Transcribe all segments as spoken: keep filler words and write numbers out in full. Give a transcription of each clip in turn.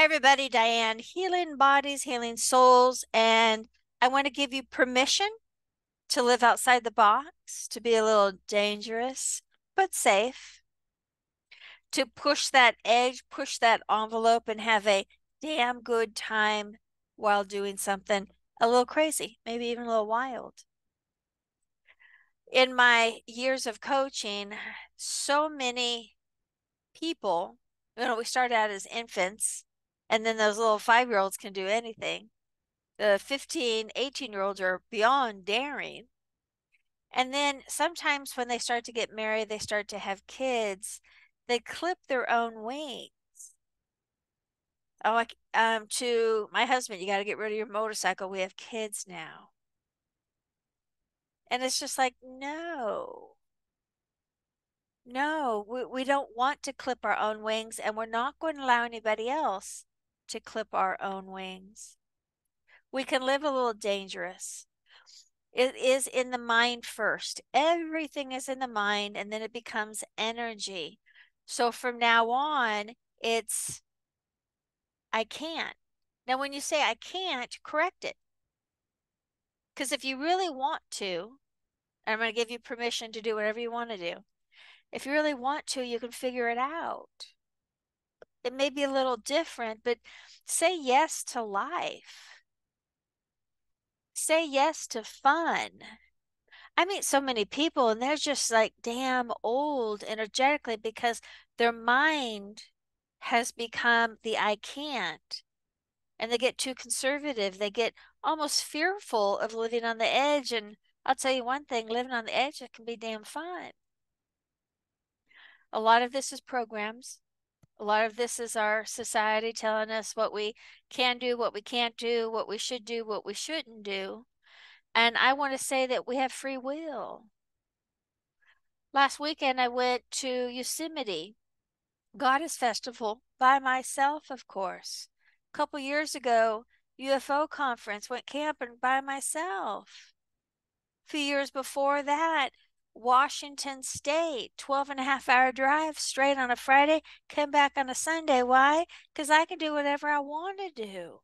Hi, everybody. Diane, Healing Bodies, Healing Souls. And I want to give you permission to live outside the box, to be a little dangerous, but safe, to push that edge, push that envelope, and have a damn good time while doing something a little crazy, maybe even a little wild. In my years of coaching, so many people, you know, we start out as infants, and then those little five-year-olds can do anything. The fifteen, eighteen-year-olds are beyond daring. And then sometimes when they start to get married, they start to have kids, they clip their own wings. Oh, I, um, to my husband, you got to get rid of your motorcycle. We have kids now. And it's just like, no, no, we, we don't want to clip our own wings, and we're not going to allow anybody else to clip our own wings. We can live a little dangerous. It is in the mind first. Everything is in the mind, and then it becomes energy. So from now on, it's, I can't. Now, when you say I can't, correct it. Because if you really want to, I'm going to give you permission to do whatever you want to do. If you really want to, you can figure it out. It may be a little different, but say yes to life. Say yes to fun. I meet so many people, and they're just like damn old energetically because their mind has become the I can't. And they get too conservative. They get almost fearful of living on the edge. And I'll tell you one thing, living on the edge, it can be damn fun. A lot of this is programs. A lot of this is our society telling us what we can do, what we can't do, what we should do, what we shouldn't do. And I want to say that we have free will. Last weekend, I went to Yosemite Goddess Festival by myself, of course. A couple years ago, U F O conference, went camping by myself. A few years before that, Washington State, twelve and a half hour drive straight on a Friday, came back on a Sunday. Why? Because I can do whatever I want to do.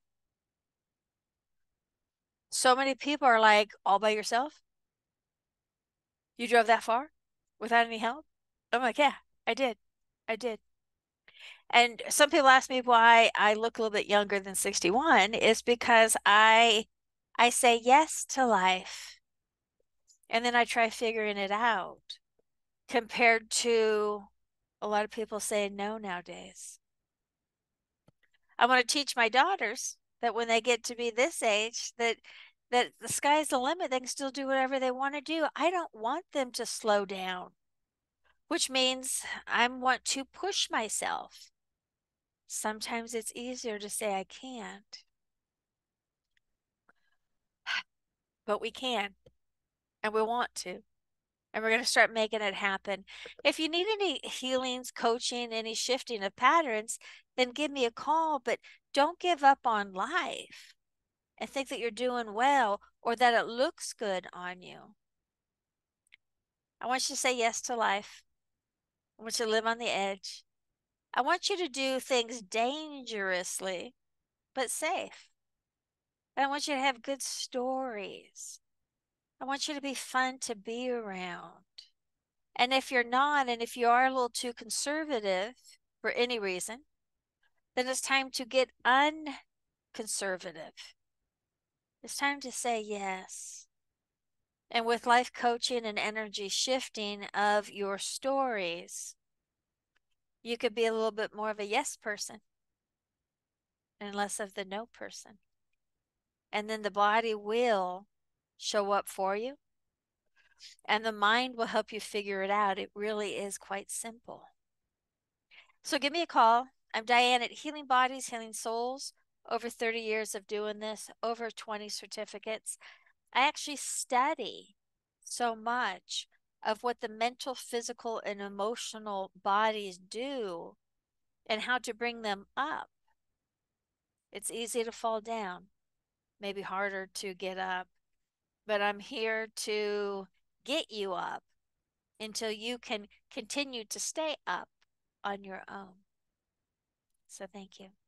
So many people are like, all by yourself? You drove that far without any help? I'm like, yeah, I did. I did. And some people ask me why I look a little bit younger than sixty-one. It's because I, I say yes to life. And then I try figuring it out compared to a lot of people saying no nowadays. I want to teach my daughters that when they get to be this age, that, that the sky's the limit. They can still do whatever they want to do. I don't want them to slow down, which means I want to push myself. Sometimes it's easier to say I can't, but we can, and we want to, and we're going to start making it happen. If you need any healings, coaching, any shifting of patterns, then give me a call, but don't give up on life and think that you're doing well or that it looks good on you. I want you to say yes to life. I want you to live on the edge. I want you to do things dangerously, but safe. And I want you to have good stories. I want you to be fun to be around. And if you're not, and if you are a little too conservative for any reason, then it's time to get unconservative. It's time to say yes. And with life coaching and energy shifting of your stories, you could be a little bit more of a yes person and less of the no person. And then the body will show up for you, and the mind will help you figure it out. It really is quite simple. So give me a call. I'm Diane at Healing Bodies, Healing Souls. Over thirty years of doing this, over twenty certificates. I actually study so much of what the mental, physical, and emotional bodies do and how to bring them up. It's easy to fall down, maybe harder to get up, but I'm here to get you up until you can continue to stay up on your own. So thank you.